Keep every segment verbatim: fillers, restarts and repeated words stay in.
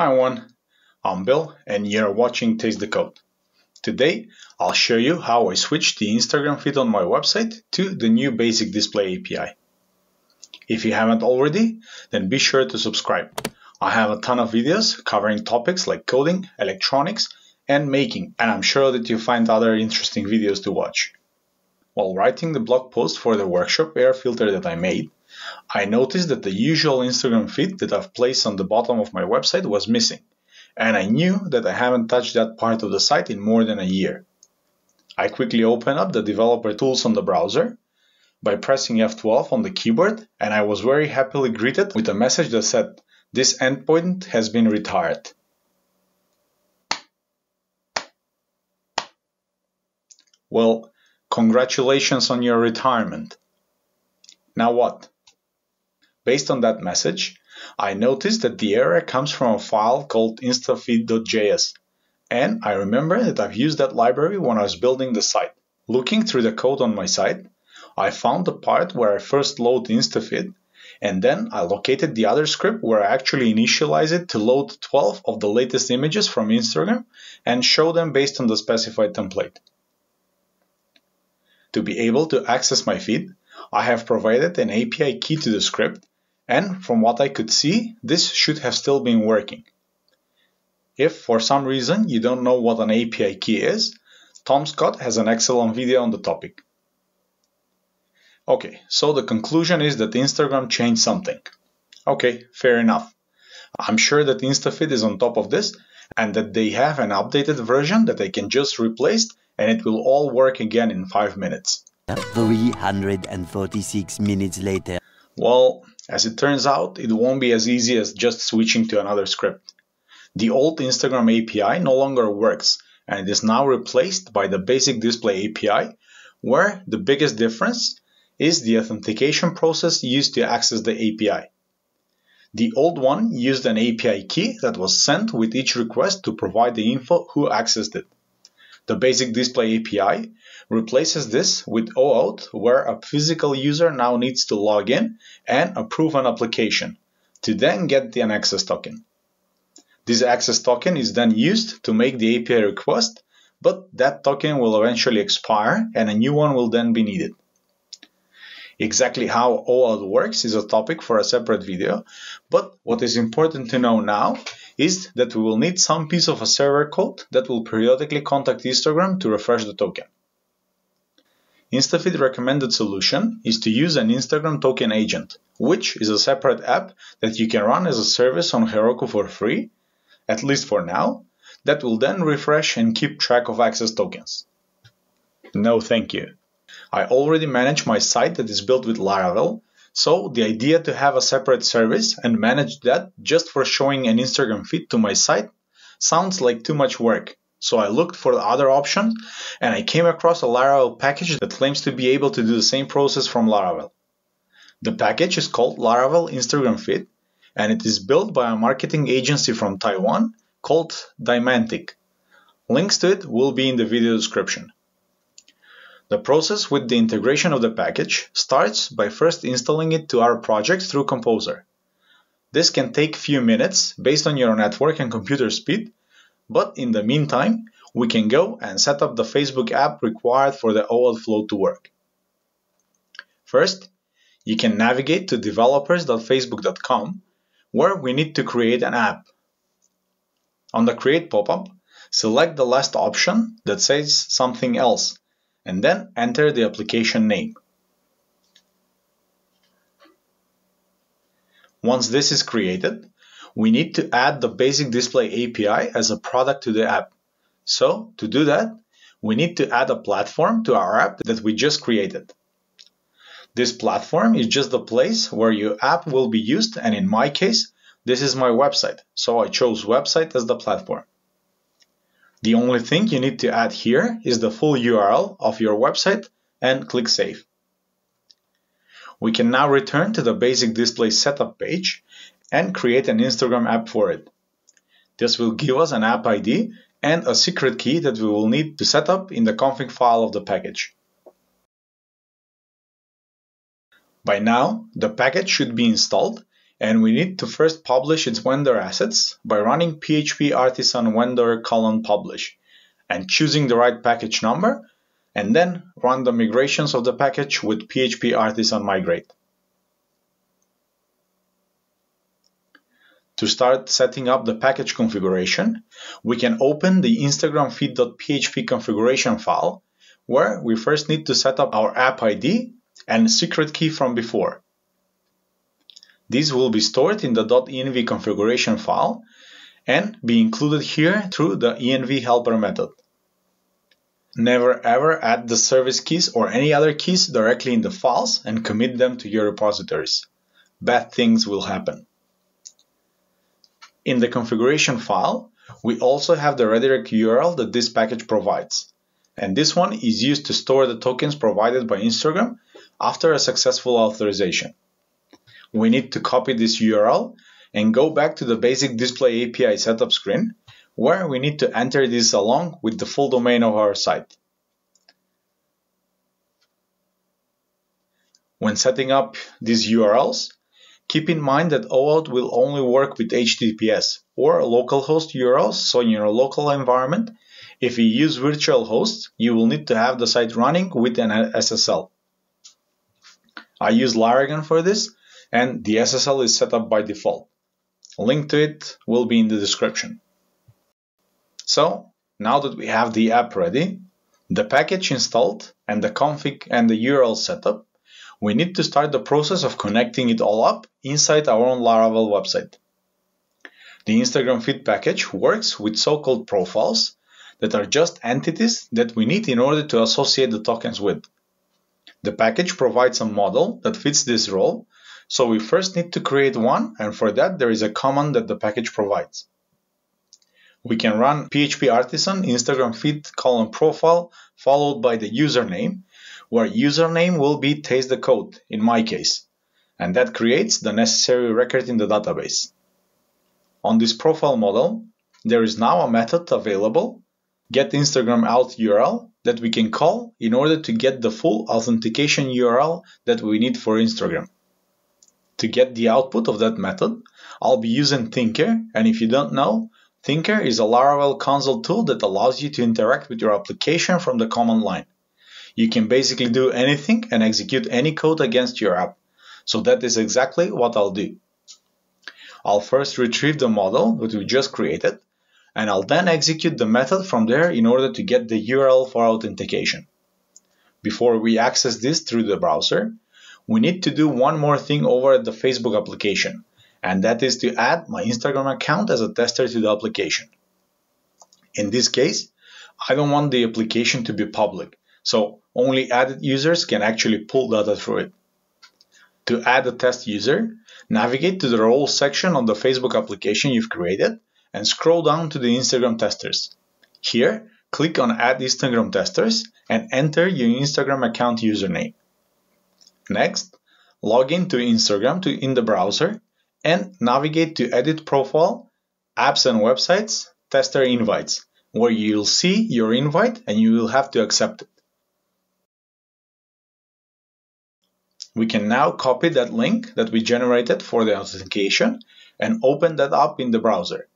Hi everyone, I'm Bill and you're watching Taste the Code. Today I'll show you how I switched the Instagram feed on my website to the new Basic Display A P I. If you haven't already, then be sure to subscribe. I have a ton of videos covering topics like coding, electronics and making, and I'm sure that you'll find other interesting videos to watch. While writing the blog post for the workshop air filter that I made, I noticed that the usual Instagram feed that I've placed on the bottom of my website was missing, and I knew that I haven't touched that part of the site in more than a year. I quickly opened up the developer tools on the browser by pressing F twelve on the keyboard, and I was very happily greeted with a message that said, "This endpoint has been retired." Well, congratulations on your retirement. Now what? Based on that message, I noticed that the error comes from a file called Instafeed.js, and I remember that I've used that library when I was building the site. Looking through the code on my site, I found the part where I first load Instafeed, and then I located the other script where I actually initialize it to load twelve of the latest images from Instagram and show them based on the specified template. To be able to access my feed, I have provided an A P I key to the script, and from what I could see, this should have still been working. If for some reason you don't know what an A P I key is, Tom Scott has an excellent video on the topic. Okay, so the conclusion is that Instagram changed something. Okay, fair enough. I'm sure that Instafeed is on top of this and that they have an updated version that I can just replace and it will all work again in five minutes. three hundred forty-six minutes later. Well, as it turns out, it won't be as easy as just switching to another script. The old Instagram A P I no longer works, and it is now replaced by the Basic Display A P I, where the biggest difference is the authentication process used to access the A P I. The old one used an A P I key that was sent with each request to provide the info who accessed it. The Basic Display A P I replaces this with OAuth, where a physical user now needs to log in and approve an application to then get an access token. This access token is then used to make the A P I request, but that token will eventually expire and a new one will then be needed. Exactly how OAuth works is a topic for a separate video, but what is important to know now is that we will need some piece of a server code that will periodically contact Instagram to refresh the token. Instafeed's recommended solution is to use an Instagram token agent, which is a separate app that you can run as a service on Heroku for free, at least for now, that will then refresh and keep track of access tokens. No thank you. I already manage my site that is built with Laravel, so the idea to have a separate service and manage that just for showing an Instagram feed to my site sounds like too much work. So I looked for the other option and I came across a Laravel package that claims to be able to do the same process from Laravel. The package is called Laravel Instagram Feed and it is built by a marketing agency from Taiwan called Dymantic. Links to it will be in the video description. The process with the integration of the package starts by first installing it to our project through Composer. This can take few minutes based on your network and computer speed, but in the meantime, we can go and set up the Facebook app required for the OAuth flow to work. First, you can navigate to developers dot facebook dot com, where we need to create an app. On the Create pop-up, select the last option that says something else, and then enter the application name. Once this is created, we need to add the Basic Display A P I as a product to the app. So, to do that, we need to add a platform to our app that we just created. This platform is just the place where your app will be used, and in my case, this is my website, so I chose website as the platform. The only thing you need to add here is the full U R L of your website and click Save. We can now return to the Basic Display Setup page and create an Instagram app for it. This will give us an app I D and a secret key that we will need to set up in the config file of the package. By now, the package should be installed and we need to first publish its vendor assets by running php artisan vendor colon publish and choosing the right package number, and then run the migrations of the package with php artisan migrate. To start setting up the package configuration, we can open the Instagram Feed dot P H P configuration file, where we first need to set up our app I D and secret key from before. These will be stored in the .env configuration file and be included here through the env helper method. Never ever add the service keys or any other keys directly in the files and commit them to your repositories. Bad things will happen. In the configuration file, we also have the redirect U R L that this package provides. And this one is used to store the tokens provided by Instagram after a successful authorization. We need to copy this U R L and go back to the Basic Display A P I setup screen, where we need to enter this along with the full domain of our site. When setting up these U R Ls, keep in mind that OAuth will only work with H T T P S or localhost U R Ls, so in your local environment. If you use virtual hosts, you will need to have the site running with an S S L. I use Laragon for this, and the S S L is set up by default. Link to it will be in the description. So, now that we have the app ready, the package installed, and the config and the U R L setup, we need to start the process of connecting it all up inside our own Laravel website. The Instagram Feed package works with so-called profiles that are just entities that we need in order to associate the tokens with. The package provides a model that fits this role, so we first need to create one, and for that there is a command that the package provides. We can run php artisan Instagram feed colon profile followed by the username, where username will be Taste the Code in my case, and that creates the necessary record in the database. On this profile model, there is now a method available, get Instagram out U R L, that we can call in order to get the full authentication U R L that we need for Instagram. To get the output of that method, I'll be using Tinker, and if you don't know, Tinker is a Laravel console tool that allows you to interact with your application from the command line. You can basically do anything and execute any code against your app, so that is exactly what I'll do. I'll first retrieve the model that we just created, and I'll then execute the method from there in order to get the U R L for authentication. Before we access this through the browser, we need to do one more thing over at the Facebook application, and that is to add my Instagram account as a tester to the application. In this case, I don't want the application to be public, so only added users can actually pull data through it. To add a test user, navigate to the role section of the Facebook application you've created, and scroll down to the Instagram testers. Here, click on Add Instagram Testers and enter your Instagram account username. Next, log in to Instagram to, in the browser and navigate to Edit Profile, Apps and Websites, Tester Invites, where you'll see your invite and you will have to accept it. We can now copy that link that we generated for the authentication and open that up in the browser.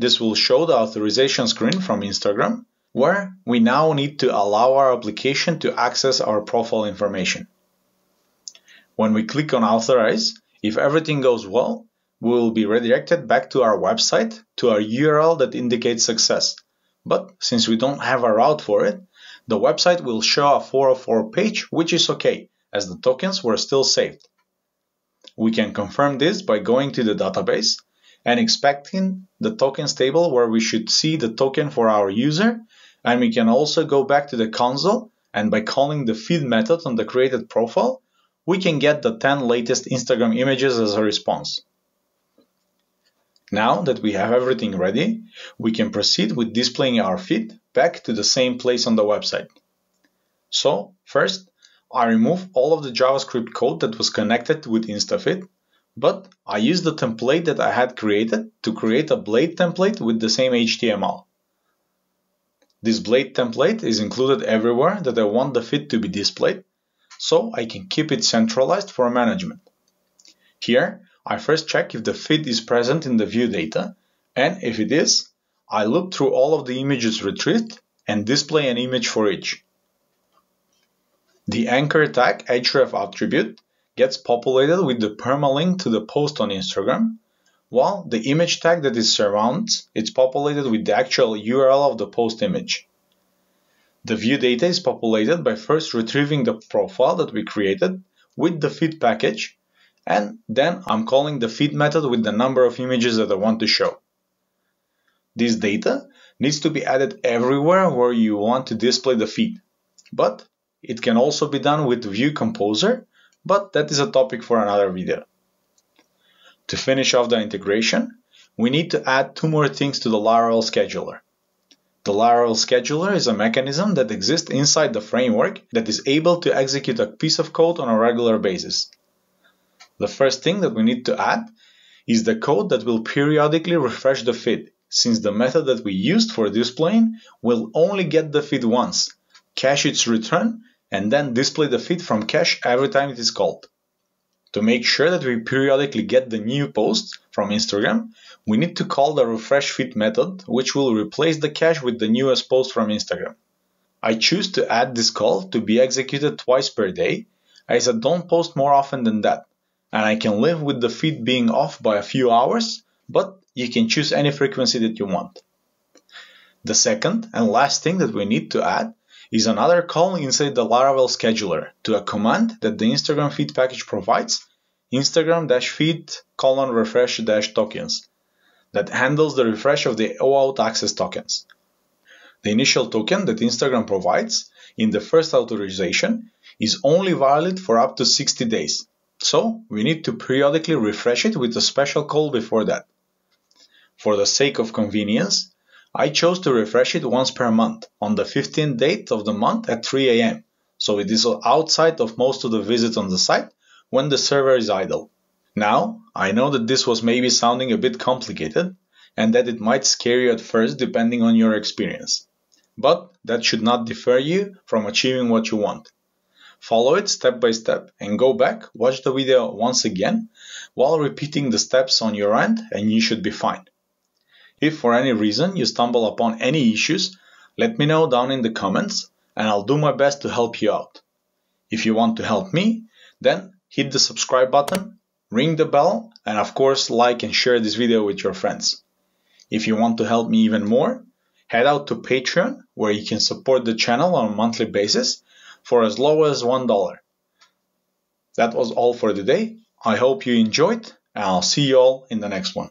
This will show the authorization screen from Instagram, where we now need to allow our application to access our profile information. When we click on Authorize, if everything goes well, we will be redirected back to our website, to our U R L that indicates success. But since we don't have a route for it, the website will show a four oh four page, which is okay, as the tokens were still saved. We can confirm this by going to the database and expecting the tokens table, where we should see the token for our user, and we can also go back to the console, and by calling the feed method on the created profile, we can get the ten latest Instagram images as a response. Now that we have everything ready, we can proceed with displaying our feed back to the same place on the website. So first, I remove all of the JavaScript code that was connected with Instafeed, but I use the template that I had created to create a blade template with the same H T M L. This blade template is included everywhere that I want the feed to be displayed, so I can keep it centralized for management. Here, I first check if the feed is present in the view data, and if it is, I loop through all of the images retrieved and display an image for each. The anchor tag href attribute gets populated with the permalink to the post on Instagram, while the image tag that it surrounds is populated with the actual U R L of the post image. The view data is populated by first retrieving the profile that we created with the feed package, and then I'm calling the feed method with the number of images that I want to show. This data needs to be added everywhere where you want to display the feed, but it can also be done with View Composer, but that is a topic for another video. To finish off the integration, we need to add two more things to the Laravel scheduler. The Laravel scheduler is a mechanism that exists inside the framework that is able to execute a piece of code on a regular basis. The first thing that we need to add is the code that will periodically refresh the feed, since the method that we used for displaying will only get the feed once, cache its return, and then display the feed from cache every time it is called. To make sure that we periodically get the new posts from Instagram, we need to call the refresh feed method, which will replace the cache with the newest post from Instagram. I choose to add this call to be executed twice per day, as I don't post more often than that, and I can live with the feed being off by a few hours, but you can choose any frequency that you want. The second and last thing that we need to add is another call inside the Laravel scheduler to a command that the Instagram feed package provides, Instagram-feed colon refresh dash tokens, that handles the refresh of the OAuth access tokens. The initial token that Instagram provides in the first authorization is only valid for up to sixty days, so we need to periodically refresh it with a special call before that. For the sake of convenience, I chose to refresh it once per month, on the fifteenth date of the month at three A M, so it is outside of most of the visits on the site when the server is idle. Now, I know that this was maybe sounding a bit complicated, and that it might scare you at first depending on your experience. But that should not deter you from achieving what you want. Follow it step by step and go back, watch the video once again, while repeating the steps on your end, and you should be fine. If for any reason you stumble upon any issues, let me know down in the comments and I'll do my best to help you out. If you want to help me, then hit the subscribe button, ring the bell, and of course like and share this video with your friends. If you want to help me even more, head out to Patreon where you can support the channel on a monthly basis for as low as one dollar. That was all for today. I hope you enjoyed and I'll see you all in the next one.